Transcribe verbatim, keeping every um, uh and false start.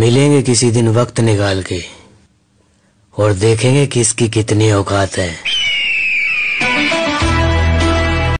मिलेंगे किसी दिन वक्त निकाल के और देखेंगे किसकी कितनी औकात है।